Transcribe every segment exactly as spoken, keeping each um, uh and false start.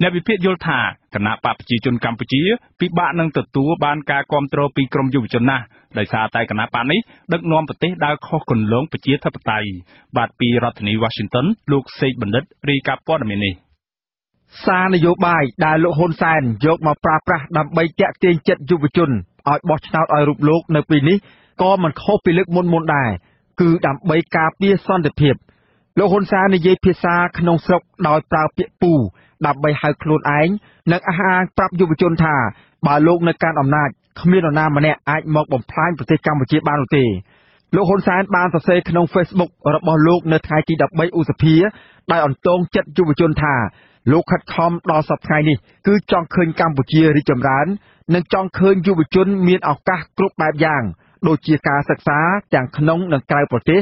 ในวิพากษ์โยธาคณะปราบจีจนกัมพูชีปิบะนังตัดตัวบานกากรมตรปีกรมยุบชนนะได้ซาไตคณะปานี้ดักนอมประเทศดาวข้อคนหลงประเทศทัพไตบาดปีรัฐนิวอชิงตันลูกเซย์บันเดตรีกาปอดเมนีซาในโยบายได้โลฮอนแซนยกมาปราบปรามใบแจกเตียงเจ็ดยุบชนออยบอชนาออยรูปโลกในปีนี้ก็มันเข้าไปลึกมนมนได้คือดำใบกาเปียซ่อนเด็ดเพียบโลฮอนแซนในเยพิซาขนมสกดอยปราบเปียปูดับใบไฮโคลนไอ้นักอาหารปรับยุบชนธาบาโลกในการอำนาจขมิ้นอำนาจมาเนี่ยไอ้หมอกบ่มพลายประเทศกัมพูชีบานอุตีโลกคนสายบานสะเซขนมเฟซบุ๊กระบอบโลกในไทยที่ดับใบอุสเพียได้อ่อนตรงเจ็ดยุบชนธาโลกขัดคอมรอสับไงนี่คือจองเคินกัมพูชีริจมร้านนั่งจองเคินยุบชนมีออกกะกรุ๊ปแบบอย่างโดยเจียกาศึกษาอย่างขนมหนังไกลประเทศ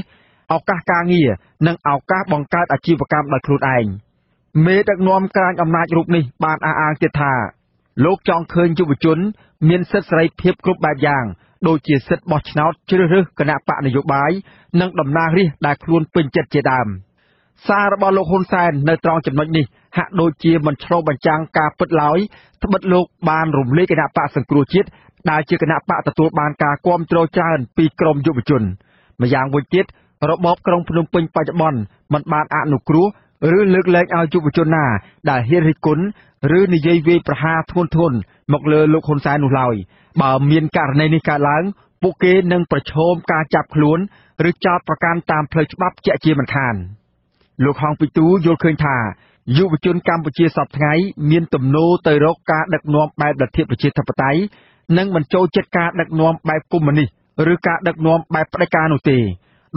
ออกกะกางเงี่ยนั่งออกกะบังการอาชีพกรรมดักครูนไอ้เมื่อดักนอมการอำนาจรูปนี้บานอาอาเจธาโลกจองเคินยุบชนเมียนเซตไรเพียบกรุบแบบอย่างโดยเจียเซตบอชนาเชื่อเรื่องคณะปะนโยบายนั่งดำนารีได้ครวนเป็นเจ็ดเจดามซาบอโลกคนแซนในตรองจำนวนนี้หากโดยเจียมันโชว์บัญจังกาเปิดล้อยทบัดโลกบานรุมเลี้ยคณะปะสังกรุชิตได้เชื่อคณะปะตะตัวบานกาความโตจานปีกรมยุบชนมาอย่างวันเจ็ดระบบกรมพนมเปญปัจจุบันมันบานอนุกรุหรือเลือกเล่นเอาจุบจนนาได้เฮริกุลหรือในเยเวประหาทุนทุนหมกเลอลูกคนสายหนุ่มลอยบ่าวเมียนการในนิการล้างปุเกนังประชมการจับขลุ่นหรือจับประการตามเพลย์ฉบับเจเจมันทานลูกของปิตูโยนเคยถ่ายุบจนกัมพูชีสับไงเมียนตุ่มโนเตยรกการดักนวมแบบดัดเทียบประเทศทัพไตนั่งมันโจเจตการดักนวมแบบกุมมันนี่หรือการดักนวมแบบประการอุตีโ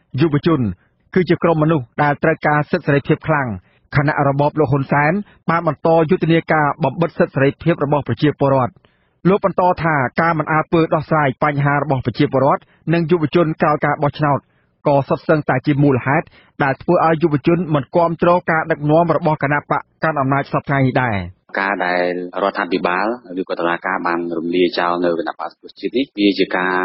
ยุบจุนคือจะกรมมนุษย์ได้ตระการเสรีเพียบคลังคณะระบบโลหนแสนมาบรรโตยุทธเนียกาบำบัดเสรีเพียบระบบประชีพรอดโลบรรโตธาการมันอาเปิดออกสายปัญหาระบบประชีพรอดหนึ่งยุบจุนกล่าวการบอชนาดก่อสับเซิงแต่จีมูลฮัดได้ผู้อายุบจุนเหมือนความโตการดักน้อมระบบคณะปะการอำนาจสับไงได้การได้รัฐบิบาลวิกตนาการบางรุ่มเลี้ยเจ้าเนื้อนับภาษาจีนปีจีการ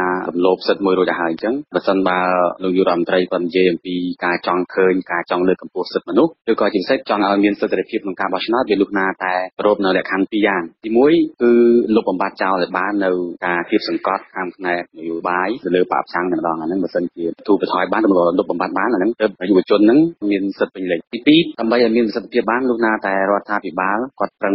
ลบสัตว์มวยโรยหายจังประสานบาลยุรามไตรปัญเยมปีการจองเคินการจองเลือกกัมพูสัตว์มนุษย์โดยก่อนจึงเซตจองเอาเมียนสตรีพิบลงการบอชนาเบลูนาแต่รบเนื้อแหลกคันปียานที่มุ้ยคือลบบอมบ์เจ้าและบ้านเนื้อการพิบสังกัดทางในอยู่บ่ายเลือกปราบช้างในรองนั้นประสานเกี่ยวถูกไปถอยบ้านตำรวจลบบอมบ์บ้านนั้นเติมอยู่จนนั้นเมียนสตรีเลยปีปีทำไปเมียนสตรีพิบบ้านลูกนาแต่รัฐบิบาลกอดตัง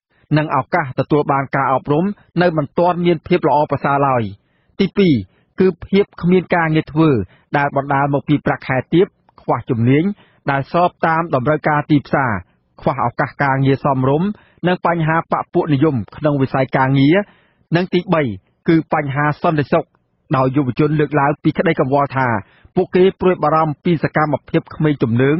นังเอากะแต่ตัวบางกาเอาปรมในมันตอนเมียนเพียบละอประสาลอยตีปีคือเพียบขมีนกาเงเถื่อได้บรรดาหมกปีประแคตีบขวาจุ่มเลี้ยงได้สอบตามดำรากาตีบซาขวาเอากะกาเงยซอมรมนังปัญหาปะปุนิยมขนงวิสัยกาเงียนังตีใบคือปัญหาซ่อนในศกดาวยุบจนเลือกลายปีขได้กับวอธาปุกเกปรวยบารมปีสกามเพียบขมีจุ่มเนื้อ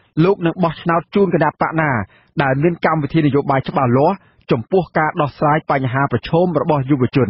lúc nâng bó cháu chôn cái nạ bạm nà, đà miên căm với thi đi dỗ bài cho bà ló, chồng pua ca đo sái bà nhà hà bởi chôm bởi bó dù bởi chôn.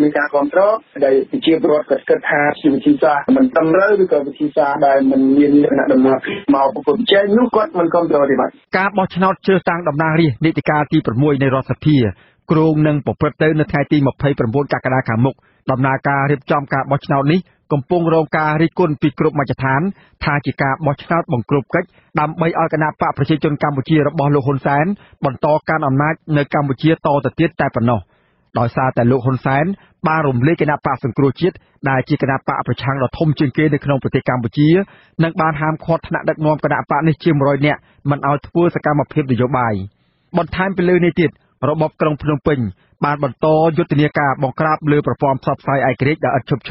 มีการควบคุมได้ที่บริษัทกระทำสิ่งที่จะมันทำเรื่องกับที่จะได้มันยืนยันดำเนินมาประกอบเช่นนุกัดมันควบคุมได้ไหมการบอชนอตเชื่อสร้างดำเนินเรื่องนิติการที่ประมวยในรัฐพีกรงหนึ่งปกประเทศในไทยที่มาเผยประมวลการกระดาษขมุกดำเนินการเรียบจอมการบอชนอตนี้กำปงโรงการริกุลปีกรุบมาจัดฐานทาจิกาบอชนอตบังกรุบกัดดำใบอากนาปะประชาชนกัมพูชีระบอบโลหะแสนบรรทอการอำนาจในกัมพูชีต่อแต่เตี้ยแต่ปนน์โดยซาแต่ลูกคนแสนบารมเล็กนาปะสังกรุจิตได้จีกนาปะประชังเราทมจึงเกในขนมปฏิกรรมบุจีนักบานหามคอธนาดักนอมกนาปะในเชียงรอยเนี่ยมันเอาทั่วสกามาเพียบนโยบายบอลไทม์ไปเลยในติดระบบกรงพนมปิงบานบอลโตยุติเนียกาบองกราบเรือประฟอร์มซับไซไอเกรกดาอัดชบโช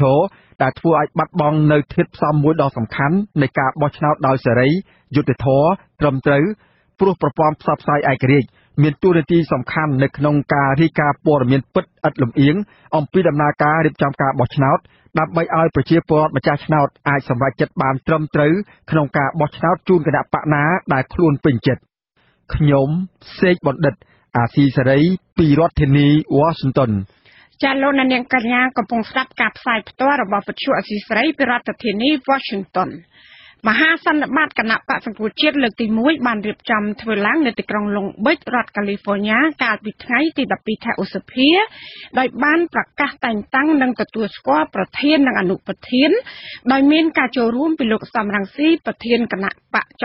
แต่ทั่วไอบัดบองในทิศซ้ำมวยดอกสำคัญในกาบอชนาดาวเสรียุติท้อตรมตรื้อปลุกประฟอร์มซับไซไอเกรกเมียนตัวในที่สำคัญในขนมกาที่กาปวดเมียนปิดอัดลมเอียงอมปีดำนาการเรียบจำกาบอชนาต์นับใบอ้อยประเชียปอดมาจากชนาต์ไอสำหรับจัดบานตรมตรื้อขนมกาบอชนาต์จูนกระดาปะน้าได้คลุนปิ่งเจ็ดขยมเซกบอดเด็ดอาซีสไรปีรอดเทนีวอชิงตันจาโลนันยังกัญญากำปงสับกับสายตัวระบบประชุมอาซีสไรปีรอดเทนีวอชิงตันมหาสันนิบาตคณะปะสังกุจิตเลือกตีมุ้ยบานเรียบจำทวีล้างในติกรองลงเบิร์ตรัฐแคลิฟอร์เนียการปิดไงติดดับปีแถวสเปียโดยบ้านประกาศแต่งตั้งดังกระตัวสกอประเทศดังอนุประเทศโดยเมนการโจรุ่มปิโลกสามรังสีประเทศคณะปะจ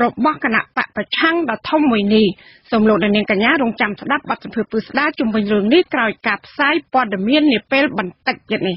รบกคณะปะประชังดาท่อมวยนีสมโลดันเนียงกัญญาลงจำสดับบัตรเพื่อปืนสดาจุ่มบนเรื่องนี้กล่าวกับไซปอดเมียนเนเปลบันตักยันนี่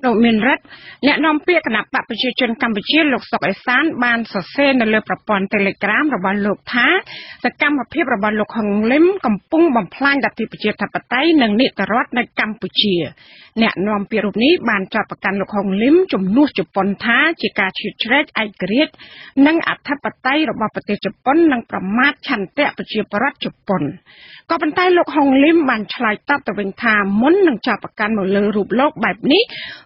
โดยมีรัฐและน้องเปียกนับปะประชาชนกัมพูชีหลอกสอกไอซานบานสเซนเลือประปอนเทเลกราฟระบาดหลอกท้าสกัมมาเพียบระบาดหลอกของเล่มกำปุ้งบำพลางดับที่ประเทศทัพไตหนึ่งนิตรัฐในกัมพูชีและน้องเปียรูปนี้บานจับประกันหลอกของเล่มจมนุ่งจุปนท้าจิกาชิดเรดไอเกรดนั่งอัฐปไตระบาดปฏิจุปนนั่งประมาทชันเตะประเทศประรัฐจุปนก็เป็นไตหลอกของเล่มบานชลายตับตะเวงทาม้นนั่งจับประกันหมดเลยรูปโลกแบบนี้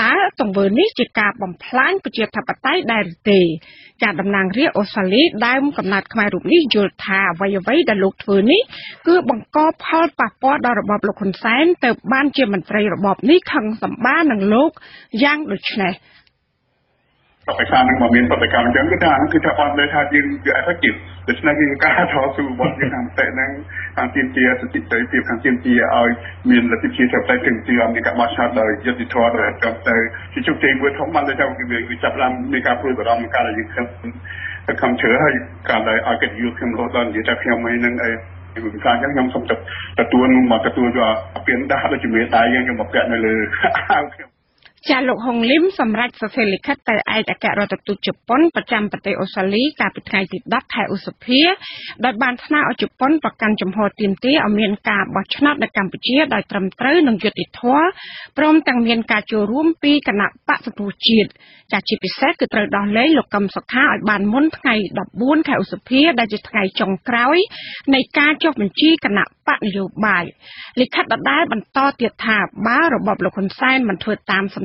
ตาตรงเบอร์นี้จิกาบำพลานประเจียทับไตได้เตยจากดำนางเรียโอซาลีได้มุ่งกำนัดขมายรูปนี้โยธาไว้ไว้แต่โลกเธอนี้คือบังกอบพอลปะปอดระบบโลกคนแสนเติบบ้านเจียมันไตรระบบนี้ขังสัมบ้านหนังโลกย่างดุชเน่ Pakistan and Burmese Pakistan chẳng có đàn cứ chọn đời thay nhưng giữa phát triển để cho nên cái cá thọ sự bột như hàng tệ năng hàng tiền kia sự tích tới việc hàng tiền kia ở miền là tiếp chia theo tay từng trường thì các bạn sao đời dân thì thọ đời trong tới thì chúng tôi vừa thống ban để trong cái việc chập làm người cà phê của ông cà là những cái cái cam chứa hay cả đời ở cái du khách lót đơn giữa các em mấy năng ấy mình càng nhắc nhong xong tập tập tuôn mà tập tuôn cho biến đa là chỉ mới tái nhưng mà một cái này là Cha Lục Hồng Liêm sầm rạch sơ sê lịch khách tại ai đã kẹt rồi tập tụ Japan và trăm bát tây Australia cả một ngày tiếp đáp hai Australia đại ban thna ở Japan và căn chấm hồ tiền tía ở miền cả bờ chăn đất Cambodia đại trầm tới nông nghiệp ít thua, prom tăng miền cả chiều rùm pi cả nạp bát sập bùi chìt, cả chi phí xét cứ tới đón lấy lục cầm sọc hai ở bàn muốn ngày đập buôn hai Australia đại dịch ngày trồng cối, này ca cho mình chi cả nạp bát nhiều bài, lịch khách đã đái bàn to tiệt thả bá rồi bọc lục hồn sai mình thuê tam sầm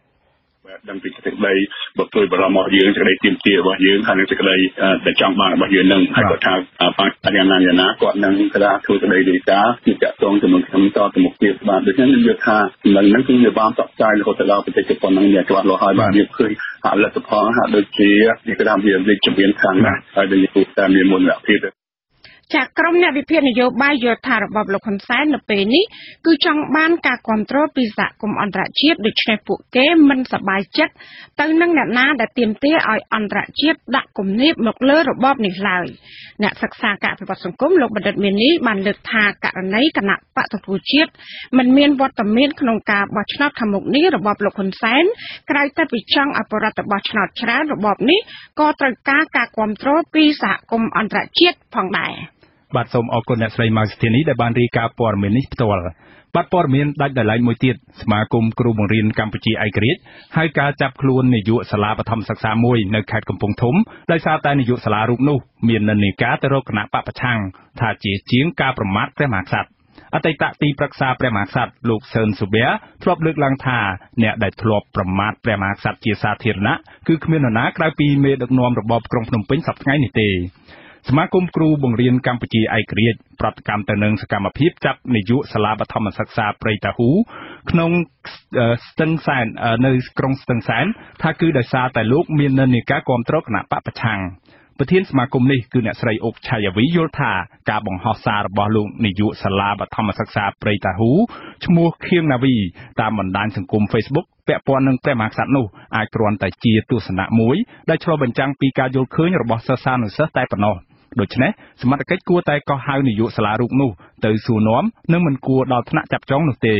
ดังปีจากใดบอกตัวบรมยืนจากใดเตรียมเตี๋ยวว่ายืนขันจากใดแต่จังบางว่ายืนหนึ่งให้กับทางฝั่งอันยานันยานะก่อนนั้นกระดาษทุกจากใดดีจ้าที่จะตรงจมูกทำต่อจมูกเตี๋ยวบางโดยเฉพาะเรือท่าหลังนั้นคือเรือบางตกใจแล้วแต่เราไปเจอคนนั้นเนี่ยจังหวัดลอยบางเนี่ยเคยหาและเฉพาะหาโดยเชี่ยนี่ก็ทำเรียนเรียนจำเป็นทางนะอาจจะมีผู้แต่มีมวลแบบที่จากกรมเนี่ยวิพากษ์นโยบายโยธาระบบหลักคนใช้ในปีนี้คือจังบ้านการควบคุมปีศาจกรมอันตรายโดยใช้ผู้เก็บมันสบายจัดตั้งนั่งหน้าได้เตรียมเตะเอาอันตรายดักกลุ่มนี้หมดเลยระบบนี้เลยเนี่ยศึกษาการปฏิบัติสังคมโลกบัณฑิตเมียนี้มันเลือกทางการในขณะปฏิบัติจัดมันเมียนวัตเมียนขนมกาบัชนาธรรมนี้ระบบหลักคนใช้ใครแต่ไปจังอภรรตบัชนาชนะระบบนี้ก็ตระการการควบคุมปีศาจกรมอันตรายผ่องได้บัดสมออกกฎในสไลมาสเทนี้ได้บานรีกาปอร์เมนิสตอลบัดปอร์เมนได้ได้หลายมวยเตี้ยสมาคมครูโรงเรียนกัมพูชีไอกรีดให้การจับครูในยุสลาปฐมศึกษามวยในเขตกำปงถมได้ซาแต่ในยุสลารุกนุเมียนนันนิกาเตโรกนาปะปะชังท่าเจี๋ยเจียงกาประมาทแกรมหักสัตว์อัตตะตีปรักษาแกรมหักสัตว์ลูกเซินสุเบียทรวบลึกลังทาเนี่ยได้ทรวบประมาทแกรมหักสัตว์เจี๋ยซาเทียนะคือเมียนนักรายปีเมดนวมระบบกรงพนมเป็นสับไงนิเตสมาคมครูบงเรียนกัมพูชีไอเกรียดปรับกรรมแต่เนืองสกรรมพิบจับในยุสลาบธรรมศักษาเปรตหูขนมสตังแสนในกรงสตังแสนถ้าคือได้ซาแต่ลูกมีนันนิกากรมตรกนาปะประชังประเทศสมาคมนี้คือเนี่ยสายอกชัยวิโยธากาบงฮอซาบอลุงในยุสลาบธรรมศักษาเปรตหูชมัวเคียงนาวีตามบรรดาสังคมเฟซบุ๊กแปะปอนหนึ่งแปะหมากสัตว์นู่อากรอนแต่จีตุสนะมุ้ยได้ชลบัญจังปีกาโยเคยระบอสซาหนึ่งเสตไตปนอโดยเฉพาะสมัติเกิดกลัวแต่ก็หายในยุสลาลุกนู่เตยสู่น้อมเนื่องมันกลัวดาวธนะจับจ้องหนุ่มเตย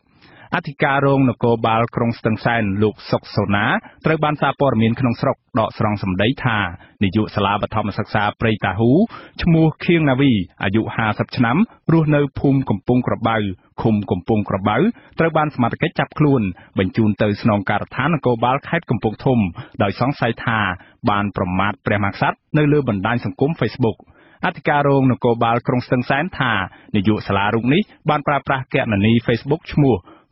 อธิการโรงนโกบาลกรงสตังแซนลูกศกโซนาตรบานซาปอร์มินขนมสกดอกสรองสำได้ทาในยุสลาบธรรมศักษาเปรตาหูชมูเคียงนาวีอายุหาสับชน้ำรูนเนอภูมิกำปงกระเบาคุมกำปงกระเบาตรบานสมาชิกจับคลุนบรรจุนเตยสนองการทานนโกบาลแคดกำปงทมดอยสองไซทาบานประมาทแปรมักซัดในเลือบรรดาสังคมเฟซบุ๊กอธิการโรงนโกบาลกรงสตังแซนทาในยุสลาลุกนี้บานปราปราแกนนีเฟซบุ๊กชมู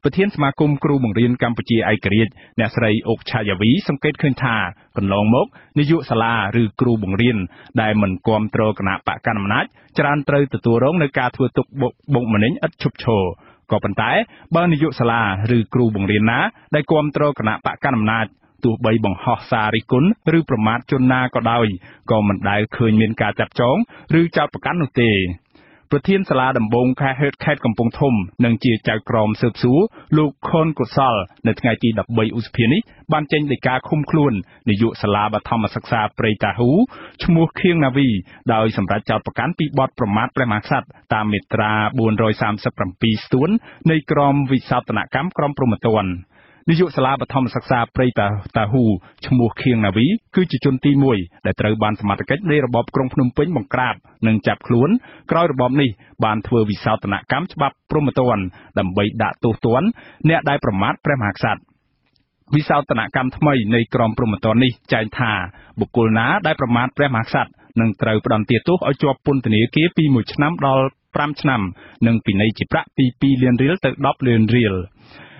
เป ประเทศสมาคมครูบังเรียนกัมพูชีไอเกรียดเนสไรอกชายวีสังเกตขึ้นท่ากันลองมกนิยุสลาหรือครูบังเรียนได้เหมือนความตรกนาปะการมนัดจารตรตตัวร้องในการทัวตุกบงมันนิอัดชุบโชก่อปัญไตบ้านนิยุสลาหรือครูบังเรียนนะได้ความตรกนาปะการมนัดตัวใบบังหอกสาริกุลหรือประมาทจนนาก็ได้ก็มันได้เคยมีการจับจ้องหรือจับประกันอุตประเทศสลาดัมบงแค่เฮ็ดแค่กำปงทมนังจีจ่ากรอมเสิบสูลูกคนกุศลในทางจีดับใบอุสเพียนิบานเจนดิกาคุ้มคลุนในยุสลาบัธรรมศึกษาปริตาหูชมูเคียงนาวีโดยสำหรับเจ้าประกันปีบอดประมาทประมาทสัตว์ตามเมตราบุญรอยสามสิบสามปีส่วนในกรอมวิสาตนกรรมกรอมประมาทวันนิยุสลาบัธรรมศึกษาปริตาตาหูชมูเคียงนาวีคือจิจนตีมวยแต่ตรบานสมาชิกในระบบกรงพนมเป้งบังกราบหนึ่งจับขลุ่นกล้อยระบบนี้บานเทววิสาตนกรรมฉบับพรหมตวันดำใบดาตุตวนเนื้อได้ประมาทพระมหากษัตริย์วิสาตนกรรมทำไมในกรมพรหมตวันนี้ใจทาบุคคลน้าได้ประมาทพระมหากษัตริย์หนึ่งตรประดันเตียตุเอาจวบปุ่นตีเกียปีมุชน้ำดอลพรามชน้ำหนึ่งปีในจิประปีปีเรียนเรียลเติร์ดอบเรียนเรียล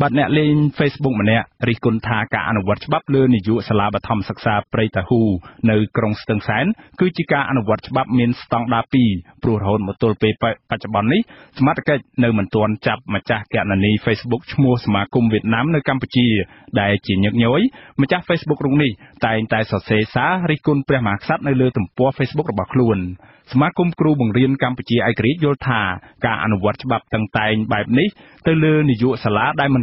บัดเนี่ยเล่นเฟซบุ๊กมันเนี่ยริกุลทากาอนุวัตฉบับเลือนิยุสลาบัธรรมศึกษาปริตาหูในกรงสตึงแสนคือจิกาอนุวัตฉบับเมียนสตองดาปีปลูกโหนมตุลเปปัจจุบันนี้สมาร์ทเกตในเหมือนตัวจับมาจากแกนนี้เฟซบุ๊กชั่วโมงสมาคมเวียดนามในกัมพูชีได้จีนยักย้อยมาจากเฟซบุ๊กตรงนี้แต่แต่สอดเสียสาริกุลเปรหมากซัดในเลือตุ่มปัวเฟซบุ๊กระบาดคลุนสมาคมครูบังเรียนกัมพูชีไอกริโยธาการอนุวัตฉบับต่างๆแบบนี้เตลือนิยุสลาได้มัน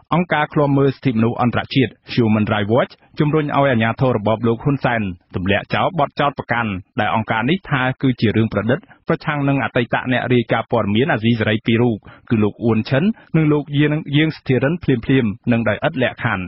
องค์การคลอมเมอร์สติมนูอันตรชิดชิวมันไรวอชจุมรุนเอาอย่างยาโทรบอบลูกคุณเซนตุ่มเละเจ้าบอดเจ้าประกันแต่องค์การนิทาคือจีเรื่องประดิษฐ์ประชังนังอัตตะเนรีกาปอดเมียนอาจีไรปีรูคือลูกอ้วนเชิญหนึ่งลูกเยียงเยียงสเตียรันเพลียมเพลียมหนึ่งได้อัดแหลกหัน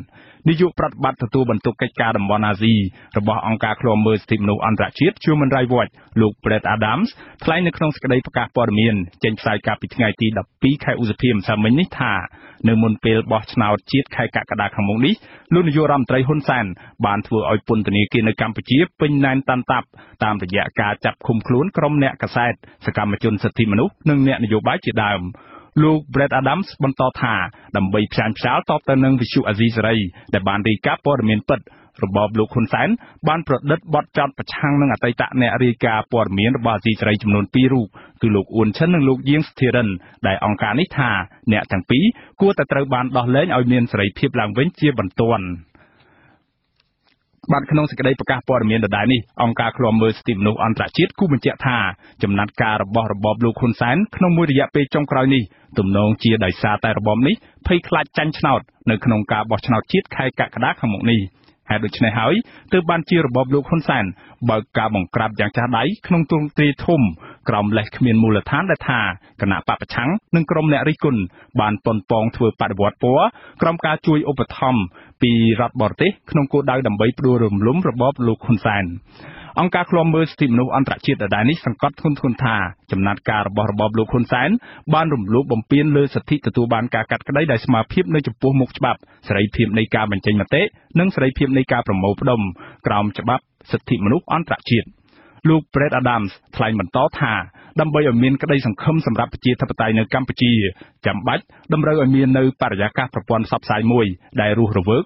นิยุปรัตบัตตะตัวบรรทุกกิจการดัมบอนาซีระบบองค์การคลอมเมอร์สติมนูอันตรชิดชิวมันไรวอชลูกเบรดอาดัมส์ทลายในครองสกัดประกาศปอดเมียนเจนไซกาปิดไงตีดับปีไขอุสเพียมสามินิทาเนื้อมนเปลบอชนาอจีดไขกะกระดาขมงนี้ลุนยุรำไตรฮุนเซนบานทัวอ้อยปุนตนีกินในกัมพูชีเป็นนายตันตับตามระยะการจับคุมคลุนกรมเนะกระแสสกัมมจุนสติมนุษย์หนึ่งเนะนโยบายจีดามลูกเบรดอดัมส์บรรทอธาดำใบพรานสาวตอบตะนึงวิชูอาซีไรแต่บานรีกาปอร์เมนเปิดระบบลูกฮุนเซนบานปลดดัดบอดจัดประชังนังอัตตะเนรีกาปอร์เมนระบาซีไรจำนวนปีรูคือลูกอุ่นชั้นหนึ่งลูกเยียงสเตียรันได้องการนิทาเนะทั้งปีกู้แต่ตะบานดอเล่นเอาเมียนใส่เพียบหลังเว้นเจียบันตวนบัตรขนมสกัดได้ประกาศปอดเมียนได้นี่องค์การคลอมเมอร์สติมนูอันตรชิดกู้บัญเจธาจำนัดการระบบระบบลูกคนแสนขนมมุริยะไปจงกรอยนี่ตุ่มนองเจียได้ซาแต่ระบบนี้เพยคลาดจันชนอดในขนมกาบอชนอดชิดไข่กะกระดาขมุกนี่หาดูชนหายตัวบัญชีระบบลูกคนแสนบางกาบังกราบอย่างจะได้ขนมตุ่มตีทุ่มกรมแหลกเมียนมูลฐานได้ธาขณะปะประชังหนึ่งกรมเนริกุลบานปนปองถือปัดบวชปัวกรมการจุยอุปธรรมปีรัฐบอร์ติขนมกูได้ดำใบปลูกรวมล้มระบบลูกคนแสนองค์การคลอมเมอร์สติมนูอันตรชิตได้นิสังกัดทุนทุนธาจำนัดการระบบระบบลูกคนแสนบานรวมลูกบ่มเปลี่ยนเลยสถิตตัวบานการกัดก็ได้ได้สมาพิบในจุดปัวมุกฉบับใส่พิมในการบรรจัยมาเตะนั่งใส่พิมในการประมวลพดมกรมฉบับ สิทธิมนุษย์อันตรายลูกเบรดอดัมส์ทลายมันต้อท่าดำเบย์อเมียนก็ได้สังคมสำหรับประเทศทัพไตในกัมพูชีจำบัดดำเบย์อเมียนในปริยากาประปวนซับไซมวยได้รูระเวิร์ก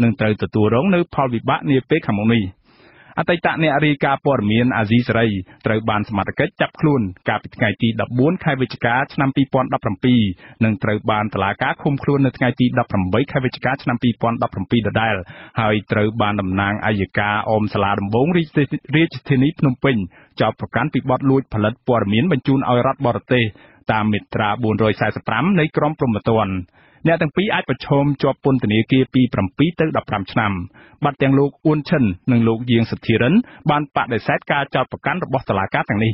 หนึ่งเตยตัวตัวร้องในพอวิบะเนเปขมงนีอัตตะเนริกาปอร์เมียนอาซิสไรเตยบานสมัติเกจับคลุนกาปิดไงตีดับบ้วนไขวิจการชนำปีปอนดับลำปีหนึ่งเตยบานตลากาคุมคลุนในไงตีดับลำใบไขวิจการชนำปีปอนดับลำปีได้ได้หายเตยบานดำนางอายกาอมสลาดบงริจเทนิพนมเป่งจอบประกันปิดบอดลุยผลิตปอร์เมียนบรรจุเอารัฐบอร์เตตามมิตราบุญโรยสายสปรัมในกรมปรมตวนเนี่ยตั้งปีอาจประชมจอบปนตนีเกียปีปรำปีเตอร์ดับรำชนำบัดยังลูกอ้วนเช่นหนึ่งลูกเยียงสถิรันบานปะได้แซดกาจอบประกันระบบตลาดการต่างนี้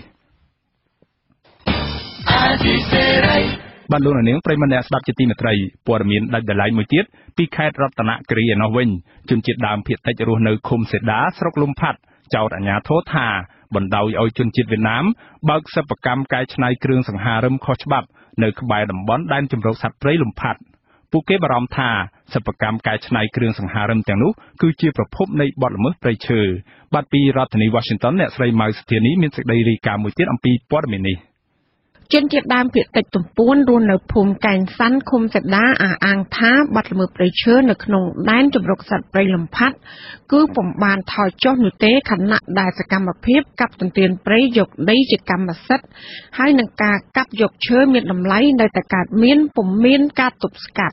บรรลุในเนื้อเพลงมันแอบดับจิตติมตรัยปวดมีนดับได้หลายมือจีดปีแคดรัตนกรีนอเวนจุนจิตดามเพียรไตรูเนอคมเสดาสรกลมพัดเจ้าอัญญาโทธาบนดาวเอาจุนจิตเวียดนามบักสปกรรมกายชนายเครื่องสังหารมคอชบับเนอขบายดำบอนได้จำรกสัตว์ไรลมพัดปุเกบรมธาสปกรรมกายชนายเครื่องสังหารมแตงนุคือเจียประพบในบอดละเมอไรเชอร์บัดปีรัฐนิวอชิงตันเนี่ยสไลมาสเทียนี้มีสักไดรีกามือจีดอัมปีปวดมีนีจนเจ็บดามเพียรติดตุ่มปูนรุนเนอภูมิการสั้นคมเสดด้าอ่างอ่างท้าบัดมือปริเชิญเนขนงด้านจุบรกสัตว์ปริลมพัดกู้ผมบานทอยโจนุเตขณะได้สกรรมเพียบกับตันเตียนปริยกได้จิตกรรมสัตว์ให้นังกากับยกเชิญเมียนลำไล่ในแต่การเมียนผมเมียนกาตุบสกัด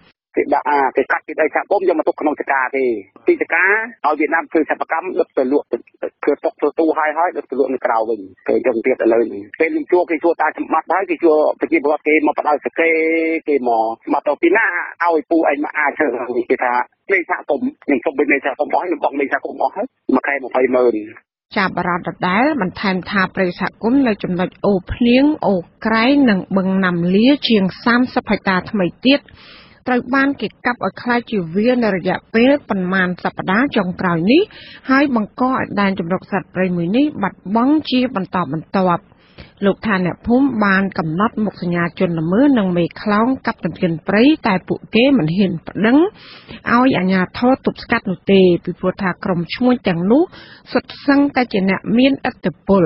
กิจดากิจการกิจใดชาบ้มยังมาตุกขนมกิจการที่กิจการเอาเวียดนามคือชาปกรรมรับตัวลวกคือตกตัวตู้ไฮไฮรับตัวลวกในกราวเป็นเคยจงเตียดอะไรนี่เป็นชั่วคือชั่วตามัดไฮคือชั่วปฏิบัติเกมมาปะเอาสเกเกมอมาต่อปีหน้าเอาไอปูไอมาอาเชิงกิจการในชาบ้มหนึ่งสมเป็นในชาบ้มอ้อยหนึ่งกองในชาบ้มอ้อยมาใครมาไฟเมินจาบราดได้มันแทนทาปริศกุมเลยจำนวนโอเพลี้ยงโอไกรหนังบังนำเลี้ยเชียงซ้ำสะพายตาทำไมเตี้ยไตรบ้านเก็บกับอาคลายจิเวียในระยะเป๊ะประมาณสัปดาห์จงกล่าวนี้ให้บังก้อแดนจำลองสัตว์ไรมือนี้บัดบ้องจีบรรตอบรรตอบลูกทานเนี่ยพุ่มบานกำนัดหมกสัญญาจนละเมื่อนังเมฆคล้องกับตันเพียนปริแต่ปุเก้เหมือนเห็นปดังเอาอย่างยาทอตุบสกัดนุเตปิพัวธากรมช่วยจังนุสดสังแต่เจเนเมียนอัตเปิล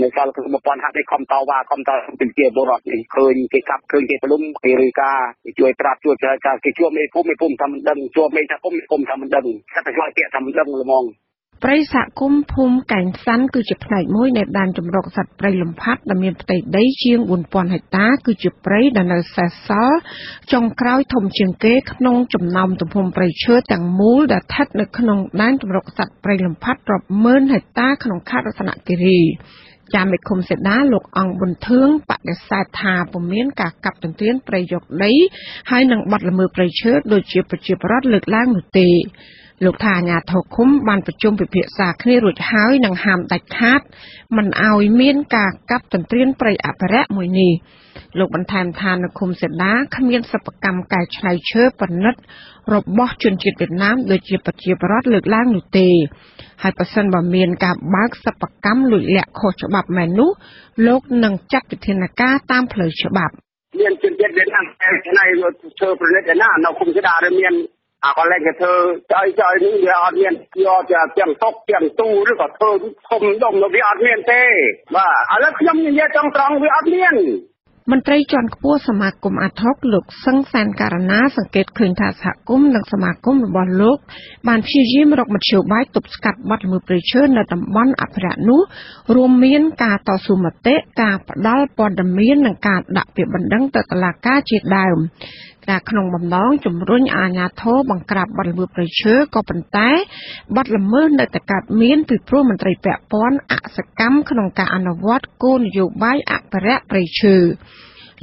ในการคือมาปอนหักในคอมเตาบาคอมเตาเป็นเกี่ยวกับนี่เคยเกี่ยวกับเคยเกี่ยวกับลุ่มเอริกาช่วยปราบช่วยเจรจาช่วยไม่พุ่มไม่พุ่มทำดังช่วยไม่ทำพุ่มไม่พุ่มทำดังถ้าไปช่วยเกี่ยทำดังละมองปริศกุมภูมิแก่นสั้นคือจุดไหนมุ้ยในด้านจำลองสัตว์ปริลมพัดดำเนินปฏิได้เชียงบุญปอนหายตาคือจุดปริดันเอาเสาซอจงคล้ายถมเชียงเก๊ขนงจำนำตุ่มพรมปริเชิดแต่งมูลดัดทัดในขนงด้านจำลองสัตว์ปริลมพัดรอบเมินหายตาขนงคาดลักษณะกิริจามเอกคมเสดาหลกองบนเทืองปะเดสาธาปมเมียนกากับตันเตียนประโยคได้ให้นางบัดละมือปริเชิดโดยเจียบประเจียบรัดเลือกล่างหนุเต Lục thà nhà thọ khúng bàn vật chung về việc xả khơi ruột hái nàng hàm đạch hát, mình ao miên cả cắp tần tiên prey áp rẽ mùi nì. Lục bàn thàn thàn khung sệt đá khăm miên sập cầm cài chai chớ phần nứt, rộp bó chuyên triệt Việt Nam đôi chia vật chia rót lực lang nụ tề. Hai phần sân bảo miên cả bác sập cầm lụi lẹ khổ cho bạp mày nú, lục nâng chắc về thiên ca tam phơi cho bạp. Miên chuyên triệt Việt Nam cái này rồi thơ phần nứt là nó không sẽ đào được miên. À còn lại cái thơ chơi chơi những người ăn miên do là tiềm tóc tiềm tu rồi còn thơ không đồng nó bị ăn miên thế và ở lớp nhóm như vậy trong trong bị ăn miên. Mình trai chọn củaสมาคมอาทกลุกสังสรรค์การณาสังเกตคืนทาสกุมดังสมาคมบอลลูกบานพิจิมรกมัดเชียวใบตบสกัดบัดมือประเชิญในตำบลอัปรานุรวมเมียนกาต่อสุมเตะกาปดลปอดเมียนในการดักเปียบันดังตะตะลากาจีดาวแต่ขนมบำน้องจุ่มรุ่นอาญาโทบังกราบบัดมือประเชิญก็ปันแต่บัดละเมินในตะการเมียนปิดพรุ่งมันตรีแปะป้อนอัศกัมขนมกาอนวัตโกนอยู่ใบอัปราประเชิญ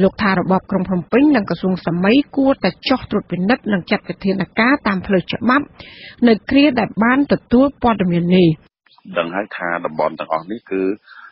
ลูกทารบอบกรมพรมปิ้งดังกระทรวงสมัยกู้แต่จอดตรวจเป็นนัดดังจัดกระเทียนก้าตามเพลย์จะมั่มในเครียดแต่บ้านตัดตัวปอดเมียนีดังให้ทาดับบอลต่างออกนี่คือ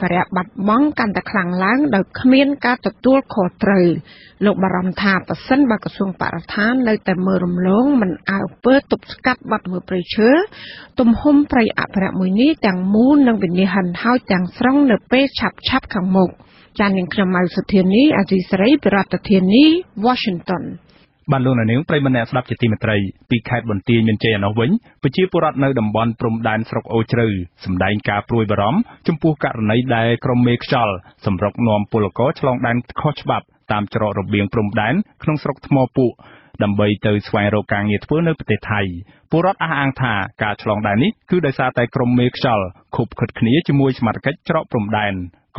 ปรบัดบ้องกันแต่คลังล้างโดยเมียนการตัดตัวขอตรีโลกบารมธาประสันบากระทรวงปารธานในแต่เมื่อรวมลงมันเอาเปิดตบสกัดบัดมือปริเชื้อตุ่มห่มปริอัปรมวยนี้แต่งมูนนังเป็นนิหันเท้าแต่งสร้างเนเป้ฉับฉับขังหมกจานยังครามสุเทียนี้อาจิสรีปรัตเทียนี้วอชิงตันบ้านลุงในนิ้วไพรมันแนสลับจิตติมตรัยปีแคดบนตีนเมียนเจนเอาไว้ไปชี้ปุรัตในดับบอลปรุมดานสรกโอเชอสำได้กาปลุยบร้อมจมพูกะในได้กรมเมกชัลสำรกนอมปุลโกชลองดันคอชบับตามจรอระเบียงปรุมดานขนมสรกทมปุดัมเบยเตยสวายโรกางเงียดเพื่อในประเทศไทยปุรัตอาอังธาการชลองดานนี้คือโดยซาไตกรมเมกชัลขุบขดขณีจมวยสมัดกัจจรอปรุมดานก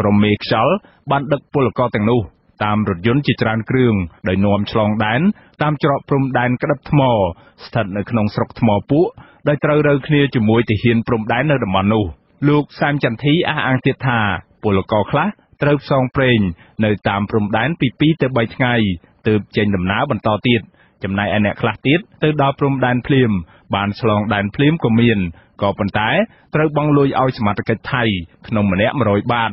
กรมเมกชัลบันดักปุลกอแตงนูตามรถยนต์จิตรานเครื่องโดยนวมฉลองแดนตามเจาะปรุมแดนกระดับทมอสถานในขนมสรกทมอปุได้เตรเรือเคลียจมวยติเฮียนปรุมแดนในดัมมานูลูกแซมจันทีอาอังเตียธาปุลกอคละเตรซองเปรงในตามปรุมแดนปีปีเตใบไงเติบเจนดำน้าบรรทอติดจำนายอันเนคลาติดเติบดาวปรุมแดนพลิมบานฉลองแดนพลิมกมีนก่อปัญไตเตรบังลุยเอาสมาร์ตเกตไทยขนมมันเนะมรอยบาท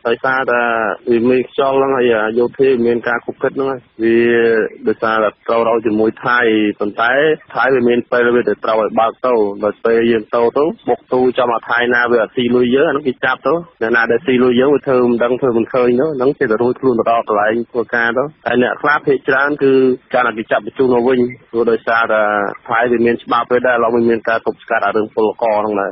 โดยซาแต่เมฆชาวแล้วไงอยู่ที่เมียนกาคุกคิดด้วยวีโดยซาแบบเราเราจะมวยไทยตอนท้ายท้ายเมียนไปเราไปแต่เราบาปตัวเราไปยืนตัวตัวบกตัวจะมาไทยนาแบบซีลุยเยอะนั่งกิจจับตัวนาได้ซีลุยเยอะเธอดังเธอมันเคยเนาะนั่งเสร็จเราทุลุนเราอะไรพวกการตัวไอเนี่ยคลาเพจร้านคือการกิจจับประจุนวิ่งโดยซาดาไทยเป็นเมียนมาไปได้เราเป็นเมียนการตบสกัดเรื่องโปรโกนทั้งนั้น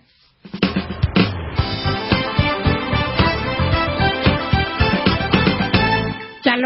จากโล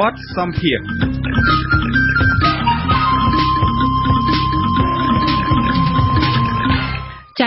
บอสซัมเพียงจะ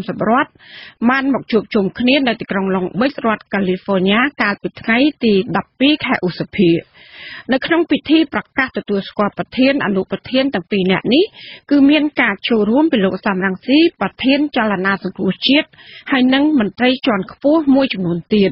สัปดาห์มันบอกจุบจุ่มคณิตในติกรองลองเบสรัฐแคลิฟอร์เนียการปิดไงตีดับปีแค่อุสพีในขนมปิดที่ประกาศตัวสกอประเทศอนุประเทศต่างปีเนี่ยนี้คือเมียนกาโชว์ร่วมเป็นโลกสามรังสีประเทศจารณาสังกูเชียดให้นั่งมันไตรจอนขบูมวยจำนวนเตียน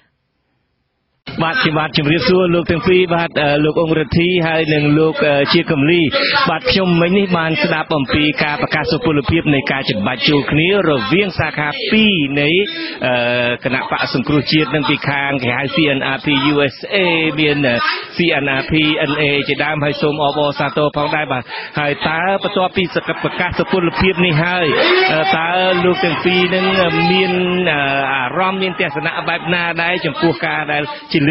บาดที่บาดจุ่มเรียซัวลูกทั้งปีบาดลูกองรัฐีให้หนึ่งลูกเชียกำลีบาดชมไม่นิบานสนับอปีการประกาศสุพลเพียบในการจัดบาดจูคนี้ระเวียงสาขาปีในคณะปะสังกุจิตนั่งปีคางแข่งซีเอ็นอาร์พียูเอสเอเบียนซีเอ็นอาร์พีเอ็นเอจะได้ให้สมอบอซาโตพองได้บาดให้ตาประตัวปีสกับประกาศสุพลเพียบนี่ให้ตาลูกทั้งปีนั่งเมียนอารมณ์เมียนเทศนาแบบนาได้จำพวกการได้จิล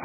เป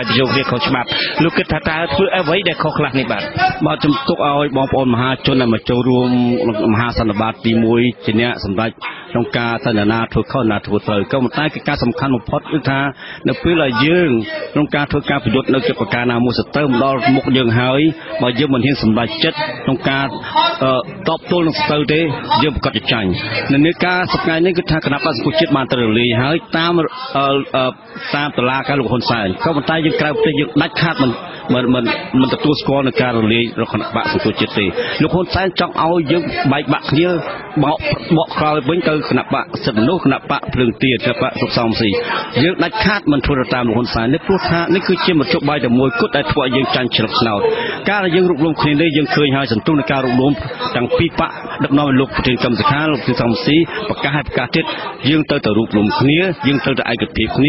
มาดูเรื่องของฉบับลูกกษัตริย์เพื่อเอาไว้ได้ข้อคลังในบ้านมาจุดตุกเอาบองปอนมหาชนมาโจรวมมหาสันบาตีมวยชนะสำหรับน้องกาสัญญาถูกข้อหนาถูกเตยก็มาใต้การสำคัญของพอดอุทานักพิลายยืงน้องกาถูกการประโยชน์นักเก็บประการนาโมสเติมรอมุกยืงหายมายืมมันเห็นสำหรับเจ็ดน้องกาตอบโต้นักเตยเดยืมกัดจังในเนื้อกาสังเกตในกษัตริย์คณะปัสกุจิตมาเตยเลยหายตามตามตลาดการลูกคนใส่ก็มาใต้ยืมกลายเป็นยืมนักฆ่ามันมันมันมันจะตัวสกอร์ในการเรียนเราขณะบะสุดจิตตีลูกคนใส่จ้องเอายืมใบบะเยอะบ่บ่คลายเป็นเตยขณะปะสนุกขณะปะเพลิงเตี้ยขณะปะสุกสองสี่เยอะนักฆ่ามันทวนตามคนสายนึกรู้ท่านี่คือเชี่ยมันจบใบแต่มวยกุดได้ทว่ายังจันฉลับเนาการยังรุกรวมคืนได้ยังเคยหายสันตุในการรุกรวมดังปีปะดับน้อยลูกถึงกำจัดข้าลูกถึงสองสี่ปากกาให้ปากกาเท็จยังเตยแต่รุกรวมคืนยังเตยแต่ไอ้กระถิ่นคืน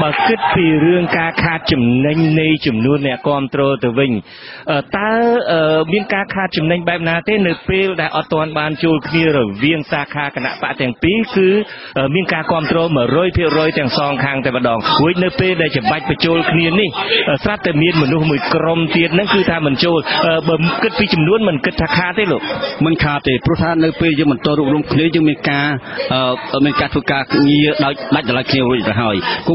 บักคิดปีเรื่องการขาดจุ่มในในจุ่มนู่นเนี่ยคอนโทรลตัววิ่งตามีการขาดจุ่มในแบบนาเต้นเปรี้ยวได้อตอนบานจูคีหรือเวียงสาขาขณะปะแต่งปีคือมีการคอนโทรลเหมือนร้อยเพียร้อยแต่งซองคางแต่บัดดองเว้ยเนเปรี้ยวได้จะบัดไปจูคีนี่ทรัพย์แต่มีเหมือนดูเหมือนกรมเตียนนั่นคือทำเหมือนจูบ่มคิดปีจุ่มนู่นเหมือนคิดทักขาได้หรอกมันขาดแต่พระท่านเนเปรี้ยวยังเหมือนตัวรุ่งเรืองยังมีการมีการทุกการเงียบได้ได้จะละเคียวหรือหายกุ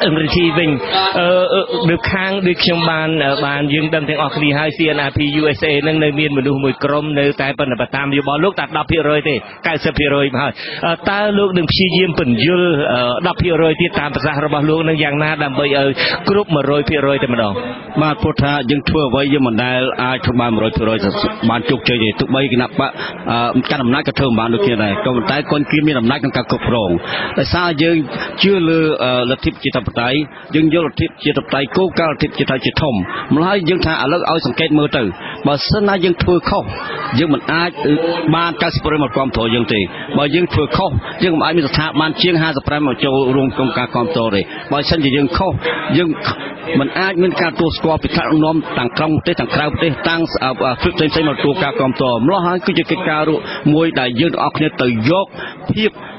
เอ็มรีทีวิงเดือดค้างเดือดเชียงบานบานยืงดำแทงออกดีไฮเซียนอาพียูเอสเอนั่งในเมียนมาดูมวยกรมในแต่ปนประตามอยู่บอลลูกตัดดับพิโรยที่ใกล้เซพิโรยมาตาลูกหนึ่งชี้ยิ้มเป็นยืลดับพิโรยที่ตามภาษาเราบอลลูกนั่งอย่างน่าดำไปเออกรุ๊ปมาโรยพิโรยแต่มันออกมาพุทธะยืงทั่วไว้ยืมมันได้อาชมามโรยพิโรยบานจุกใจดีทุกใบกันนะปะการนำนักกระเทิมบานลูกยังไงก็มันตายคนกินมีนำนักกันกับกบรองแต่ซายืงชื่อเลือดทิพย์จิตไตยังยอดทิพย์จิตไตกู้การทิพย์จิตไตจิตทมมาให้ยังทาเลิกเอาสังเกตมือตื่นมาสนายังเพื่อเข้ายังมันอาบ้านการสปรายหมดความโถยังตีมายังเพื่อเข้ายังมันอามีสถาบันเชียงห้าสปรายหมดโจรวมกองการความโตเลยมาฉันยังเข้ายังมันอาเงินการตัวสกอปิดทางน้อมต่างกลางเตะต่างคราวเตะต่างฟึกเต็มใส่หมดตัวการความโตมาให้ก็จะเกิดการมวยได้ยืนออกเนี่ยตื่นยกเพียบ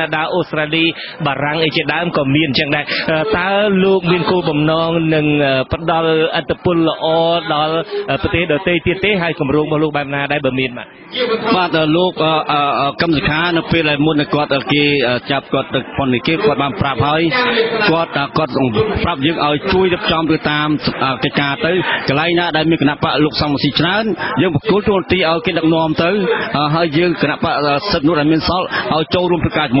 นาดาออสเตรเลียบรังเอเชียได้ก็เมียนจังได้ตาลูกเมียนกูบ่มนองหนึ่งปัดดอลอัตปุลละออดอลประเทศโดยที่ที่ที่ให้กลุ่มรุ่งบอลลูกแบบนาได้เบอร์เมียนมาว่าแต่ลูกกำลังค้านับเป็นอะไรมุ่งในกอดตะกี้จับกอดตะพนิกี้กอดบางปราบเฮ้ยกอดกอดปราบยึดเอาช่วยจับจอมตามกิจการตื้อไกลนะได้มีคณะปะลูกสามสิบชั้นยังกู้โจรตีเอาเกณฑ์ดักนอมตื้อให้ยังคณะปะสนุนได้มีสอลเอาโจรรวมประกาศหม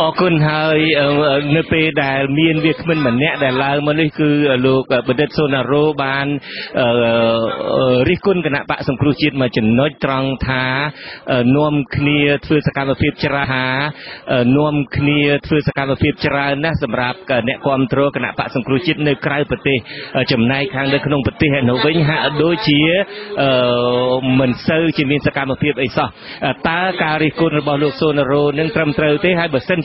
ออกคนหายเนเปได้มีนเวียกมันเหมือนเนี้ยแต่ลายมันนี่คือลูกประเด็นโซนาโรบานริคุนขณะปะสมครูจิตมาจนน้อยตรังท้านวมคเนียฟื้นสการมาฟิบจราหานวมคเนียฟื้นสการมาฟิบจรานะสำหรับเนกความโตรขณะปะสมครูจิตในใกล้ประเทศจำนายคางเดินขนมประเทศหนูไปหาโดยเชี่ยเหมือนเซอร์จิมินสการมาฟิบไอซ่าตาการิคุนบอลลูกโซนาโรนึงตรำเตอร์ที่ให้เบอร์เซน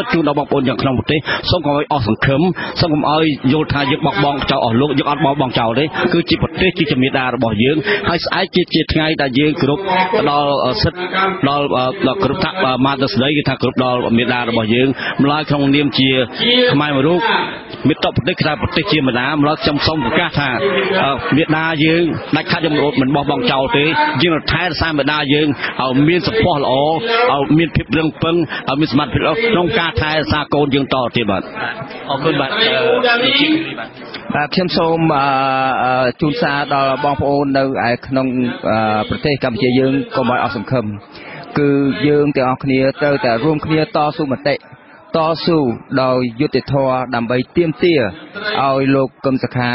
ัดจูนเอาบางปนอย่างขนมประเทศส่งออกสังคมสังคมเอาโยธายึดบองบองเจ้าออกลูกยึดออกบองบองเจ้าเลยคือจิตประเทศจิตจมีดาเราบอกยืงให้สายจิตจิตไงแต่ยืงกรุ๊ปเราศึกเราเรากรุ๊ปทักมาตั้งแต่ยึดทักกรุ๊ปเรามีดาเราบอกยืงลอยคลองเนียมเชียทำไมมาลูกมิตรประเทศใครประเทศเชียมาหนามเราจำสมก้าธามีดายืงนักฆ่าจมรุดเหมือนบองบองเจ้าเลยยืงท้ายสามมีดายืงเอามีนสปอร์ตเอาเอามีนพิบเรื่องปังเอามีนสมัติพิบน้องก้าธาสากลยืงต่อที่บัดออกคุณบัตรเชื่อมโยงจุนซาดบองโอนในนองประเทศกัมพูชายืงก็มาเอาสังคมคือยืงแต่ออกเนี่ยเจอแต่ร่วมเนี่ยต่อสู้มันเตะต่อสู้โดยยุติธรรมดำไปเตี้ยมเตี้ยเอาโลกกรรมสขา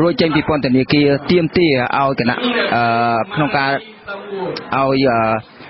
รู้ใจปีปอนแต่เนี่ยเกียเตี้ยมเตี้ยเอาแต่ละนองการเอา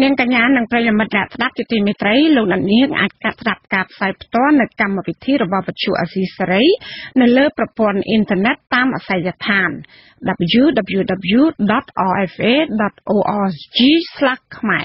Nên cả nhà nông trại làm mật đạt đáp cho tùy mệt rấy lâu nặng nhẹ ác đạt đáp cạp sai to nâng cầm vào vị trí rồi vào vật chủ ở dưới sấy nâng lớp propon internet tam ở sài gòn w w w dot r f a dot org slash my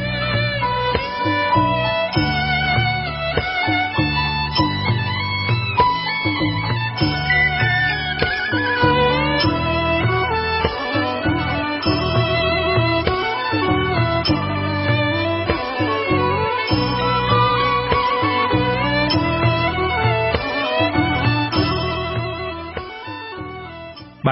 บ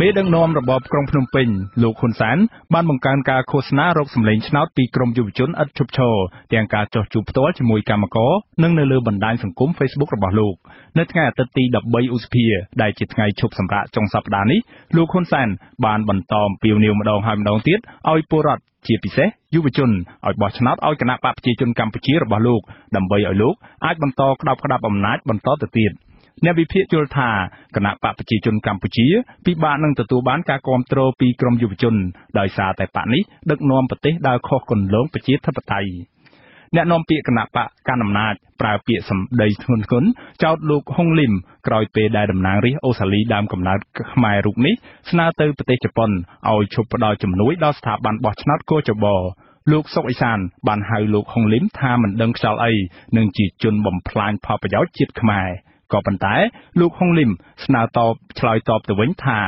មេដឹកនាំរបបក្រុងភ្នំពេញលោកហ៊ុនសែនបានបង្កើនការឃោសនារោគសម្លេងឆ្នោតពីក្រមយុវជនឥតឈប់ឈរទាំងការចោះជួបផ្ទាល់ជាមួយកម្មករនិងនៅលើបណ្ដាញសង្គម Facebook របស់លោកនៅថ្ងៃអាទិត្យទី 13 ឧសភាដែលជាថ្ងៃឈប់សម្រាកចុងសប្តាហ៍នេះលោកហ៊ុនសែនបានបន្តអំពាវនាវម្ដងហើយម្ដងទៀតឲ្យពលរដ្ឋ ជាពិសេសយុវជនឲ្យបោះឆ្នោតឲ្យគណៈបកប្រជាជនកម្ពុជារបស់លោកដើម្បីឲ្យលោកអាចបន្តក្តោបក្តាប់អំណាចបន្តទៅទៀត អ្នកវិភាគយល់ថាគណៈបកប្រជាជនកម្ពុជាពិបាកនឹងទទួលបានការគាំទ្រពីក្រមយុវជនដោយសារតែបកនេះដឹកនាំប្រទេសដើរខុសគន្លងប្រជាធិបតេយ្យអ្នកនាំពាក្យគណៈបកកណ្ដាលអំណាចប្រើពាក្យសម្ដីធ្ងន់ធ្ងរចោទលោកហ៊ុងលីមក្រោយពេលដែលតំណាងរាស្ត្រអូសាលីដើមកំណើតខ្មែររូបនេះស្នើទៅប្រទេសជប៉ុនឲ្យឈប់ផ្ដល់ជំនួយដល់ស្ថាប័នបោះឆ្នោតកូចបោ លោកសុកអេសានបានហៅលោកហ៊ុងលីមថាមិនដឹងឆ្លល់អីនឹងជាជនបំផ្លាញផលប្រយោជន៍ជាតិខ្មែរក៏ប៉ុន្តែលោកហ៊ុងលីមស្នើតបឆ្លើយតបទៅវិញថា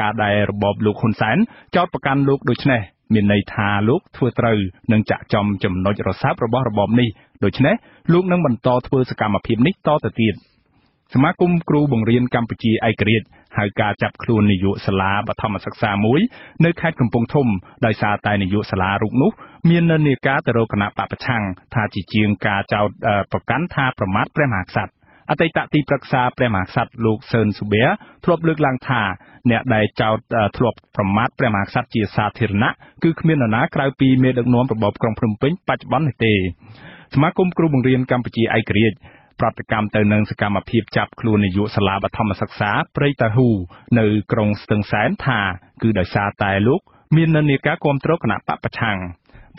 ការដែលរបបលោកហ៊ុនសែនចោទប្រកាន់លោកដូចនេះមានន័យថាលោកធ្វើត្រូវនឹងចាក់ចំចំណុចរស័ព្ទរបស់របបនេះដូច្នេះលោកនឹងមិនបន្តធ្វើសកម្មភាពនេះតទៅទៀត សមាគមគ្រូបង្រៀនកម្ពុជាឯករាជ្យ ប្រតិកម្មទៅនឹងសកម្មភាពចាប់ខ្លួននយោបាយសាលាបឋមសិក្សាព្រៃតាហ៊ូនៅក្រុងស្ទឹងសែនថាគឺដោយសារតែលោកមាននានាការគាំទ្រគណៈបកប្រឆាំងប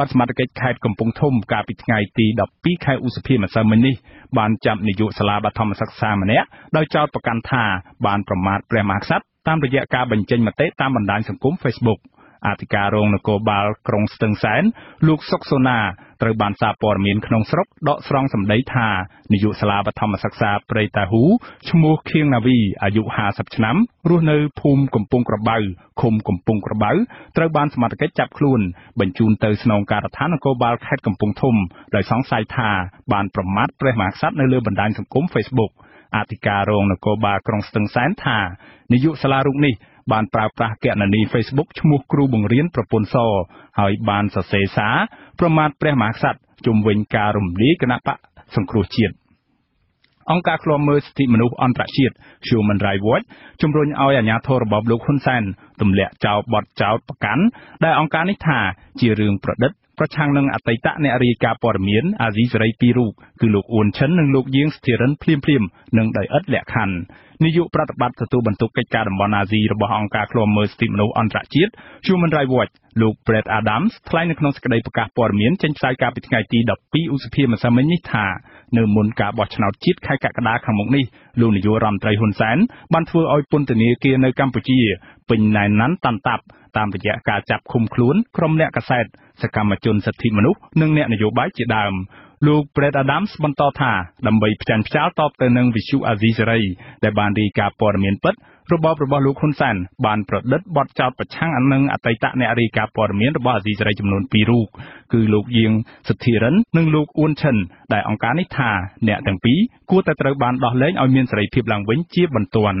បាទសមាជិកខេត្តកំពង់ធំកាលពីថ្ងៃទី ដប់ពីរ ខែឧសភាម្សិលមិញនេះបានចាប់នាយកសាលាបឋមសិក្សាម្នាក់ដោយចោទប្រកាន់ថាបានប្រមាថព្រះមហាក្សត្រតាមរយៈការបញ្ចេញមតិតាមបណ្ដាញសង្គម Facebook អធិការរងនគរបាលក្រុងស្ទឹងសែនលោកសុកសូណា ត្រូវបានសារព័ត៌មានក្នុងស្រុកដកស្រង់សម្ដីថានាយកសាលាបឋមសិក្សាព្រៃតាហ៊ូឈ្មោះខៀងណាវីអាយុห้าสิบឆ្នាំរស់នៅភូមិកំពង់ក្របៅឃុំកំពង់ក្របៅត្រូវបានសមត្ថកិច្ចចាប់ខ្លួនបញ្ជូនទៅស្នងការដ្ឋាននគរបាលខេត្តកំពង់ធំដោយសង្ស័យថាបានប្រមាថព្រះមហាក្សត្រនៅលើបណ្ដាញសង្គម Facebook អធិការរងនគរបាលក្រុងស្ទឹងសែនថានាយកសាលារូបនេះបានប្រើប្រាស់គណនី Facebook ឈ្មោះគ្រូបង្រៀនប្រពន្ធសហើយបានសរសេរសារប្រមាថព្រះមហាក្សត្រជំវិញការរំលាយគណបក្សសង្គ្រោះជាតិអង្គការឃ្លាំមើលសិទ្ធិមនុស្សអន្តរជាតិ Human Rights Watch ជំរុញឲ្យអាជ្ញាធររបស់លោកហ៊ុនសែនទម្លាក់ចោលបទចោទប្រកាន់ដែលអង្គការនេះថាជារឿងប្រឌិតប្រឆាំងនឹងអតីតអ្នករាយការណ៍ព័ត៌មានអាស៊ីសេរីពីររូបគឺលោកអ៊ុនឈិននិងលោកយាងស្ថិរិនភ្លាមភ្លាមនិងដោយឥតលក្ខខណ្ឌនាយកប្រតិបត្តិទទួលបន្ទុកកិច្ចការតំបន់អាស៊ីរបស់អង្គការឃ្លាំមើលសិទ្ធិមនុស្សអន្តរជាតិ Human Rights Watch លោក Brett Adams ថ្លែងនៅក្នុងសេចក្តីប្រកាសព័ត៌មានចេញផ្សាយកាលពីថ្ងៃទីដប់ពីរឧសភាម្សិលមិញនេះថានៅមុនការបោះឆ្នោតជាតិខែកក្កដាខាងមុខនេះលោកនាយករដ្ឋមន្ត្រីហ៊ុនសែនបានធ្វើឲ្យពន្ធនាគារនៅកម្ពុជាពេញណែនណាន់តាន់តាប់តាមរយៈការចាប់ឃុំខ្លួនក្រុមអ្នកកាសែតសកម្មជនសិទ្ធិមនុស្សនិងអ្នកនយោបាយជាដើមលោក Brett Adams បន្តថាដើម្បីផ្ចាញ់ផ្ចាលតបទៅនឹងវិទ្យុអាស៊ីសេរីដែលបានរាយការណ៍ព័ត៌មានពិតរបបរបស់លោកហ៊ុនសែនបានប្រឌិតបទចោទប្រឆាំងនឹងអតីតអ្នករាយការណ៍ព័ត៌មានរបស់អាស៊ីសេរីចំនួនពីររូបគឺលោកយាងសិទ្ធិរិននិងលោកអ៊ុនឈិនដែលអង្គការនេះថាអ្នកទាំងពីរគួរតែត្រូវបានដោះលែងឲ្យមានសេរីភាពឡើងវិញជាបន្ទាន់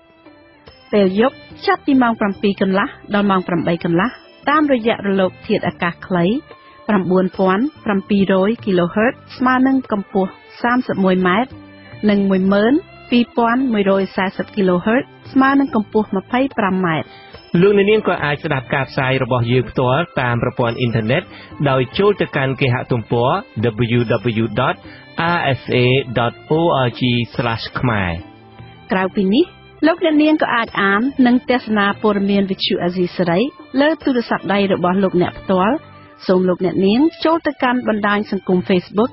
ពេលយប់ចាប់ពីម៉ោងเจ็ดកន្លះដល់ម៉ោងแปดកន្លះតាមរយៈរលកធាតុអាកាសខ្លី 九พันเจ็ดร้อย kHz ស្មើនឹងកម្ពស់สามสิบเอ็ด ម៉ែត្រនិង หนึ่งหมื่นสองพันหนึ่งร้อยสี่สิบ kHz ស្មើនឹងកម្ពស់ยี่สิบห้า ម៉ែត្រលោកអ្នកនាងក៏អាចស្ដាប់ការផ្សាយរបស់យើងផ្ទាល់តាមប្រព័ន្ធអ៊ីនធឺណិតដោយចូលទៅកាន់គេហទំព័រ double-u double-u double-u dot r f a dot org slash kmay ក្រៅពីនេះលោកអ្នកនាងក៏អាចអាននិងទស្សនាព័ត៌មានវិទ្យុអាស៊ីសេរីលើទូរស័ព្ទដៃរបស់លោកអ្នកផ្ទាល់សូមលោកអ្នកនាងចូលទៅកាន់បណ្ដាញសង្គម Facebook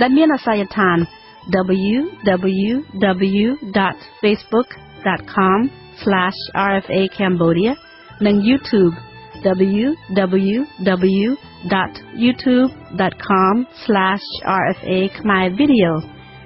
ដែលមានអាសយដ្ឋាន double-u double-u double-u dot facebook dot com slash r f a cambodia និង YouTube double-u double-u double-u dot youtube dot com slash r f a kmay video